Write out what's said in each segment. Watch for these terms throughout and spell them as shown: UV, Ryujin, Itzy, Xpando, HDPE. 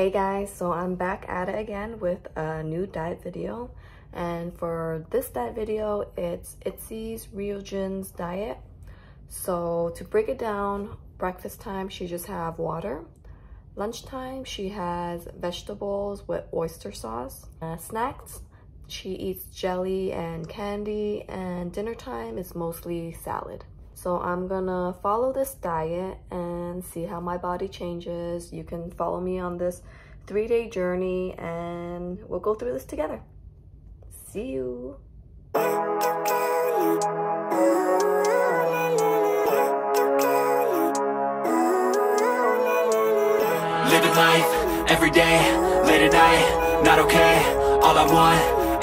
Hey guys, so I'm back at it again with a new diet video, and for this diet video it's Itzy's Ryujin's diet. So to break it down, breakfast time she just have water, lunchtime she has vegetables with oyster sauce, snacks she eats jelly and candy, and dinner time is mostly salad. So I'm gonna follow this diet and see how my body changes. You can follow me on this 3-day journey and we'll go through this together. See you. Living life every day, late at night, not okay. All I want,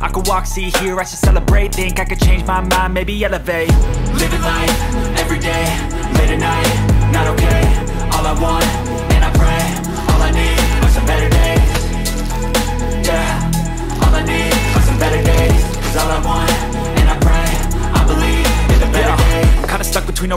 I could walk, see, hear, I should celebrate. Think I could change my mind, maybe elevate. Living life, every day, late at night, not okay. All I want, and I pray, all I need are some better days. Yeah, all I need are some better days. 'Cause all I want, and I pray, I believe in the better days. I'm kinda stuck between a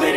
late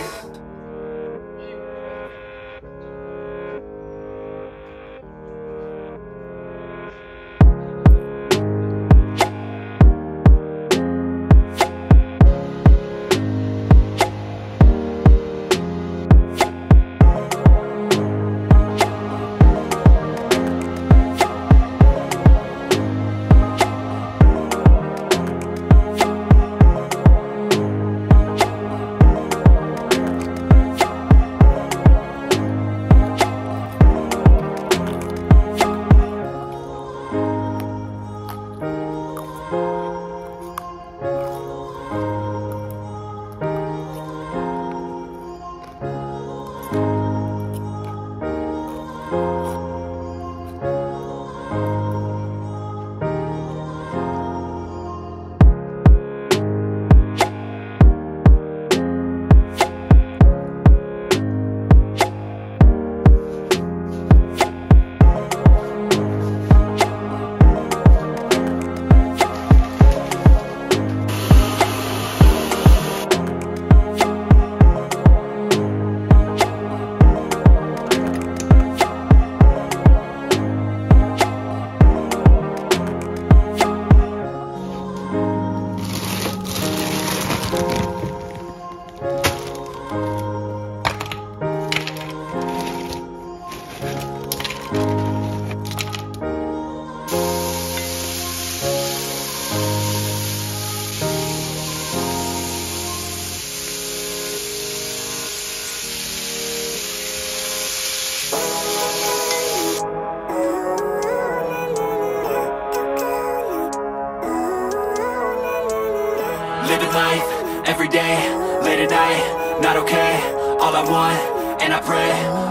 Every day, late at night, not okay. All I want, and I pray.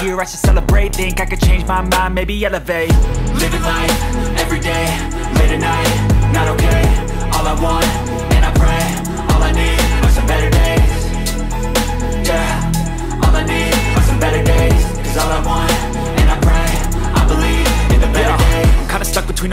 hear, I should celebrate. Think I could change my mind, maybe elevate. Living life, everyday, late at night, not okay. All I want, and I pray, all I need are some better days. Yeah, all I need are some better days. Cause all I want, and I pray, I believe in the better days. Kinda stuck between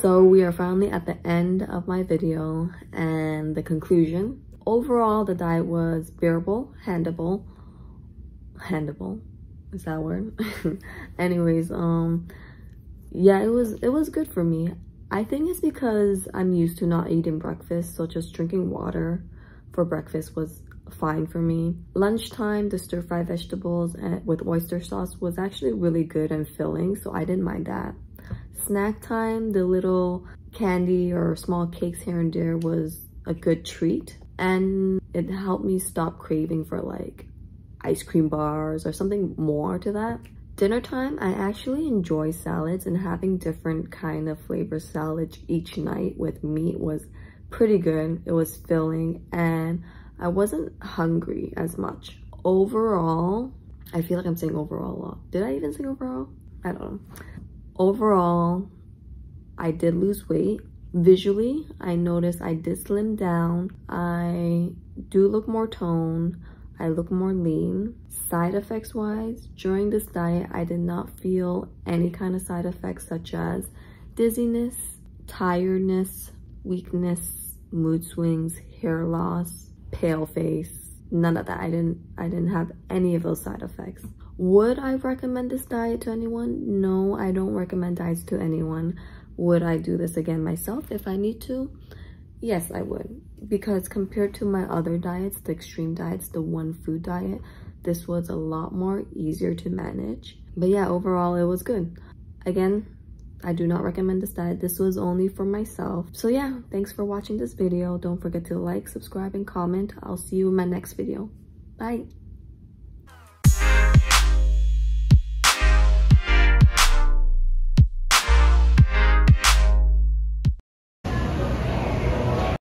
So we are finally at the end of my video and the conclusion. Overall, the diet was bearable, handable, is that a word? Anyways, yeah, it was good for me. I think it's because I'm used to not eating breakfast, so just drinking water for breakfast was fine for me. Lunchtime, the stir-fried vegetables with oyster sauce was actually really good and filling, so I didn't mind that. Snack time, the little candy or small cakes here and there was a good treat, and it helped me stop craving for like ice cream bars or something more to that. Dinner time, I actually enjoy salads, and having different kind of flavor salads each night with meat was pretty good. It was filling and I wasn't hungry as much. Overall, I feel like I'm saying overall a lot. Did I even say overall? I don't know. Overall, I did lose weight. Visually, I noticed I did slim down. I do look more toned. I look more lean. Side effects wise, during this diet, I did not feel any kind of side effects such as dizziness, tiredness, weakness, mood swings, hair loss, pale face, none of that. I didn't have any of those side effects. Would I recommend this diet to anyone? No, I don't recommend diets to anyone. Would I do this again myself if I need to? Yes, I would, because compared to my other diets, the extreme diets, the one food diet, this was a lot more easier to manage. But yeah, overall it was good. Again, I do not recommend this diet. This was only for myself. So yeah, thanks for watching this video. Don't forget to like, subscribe, and comment. I'll see you in my next video. Bye.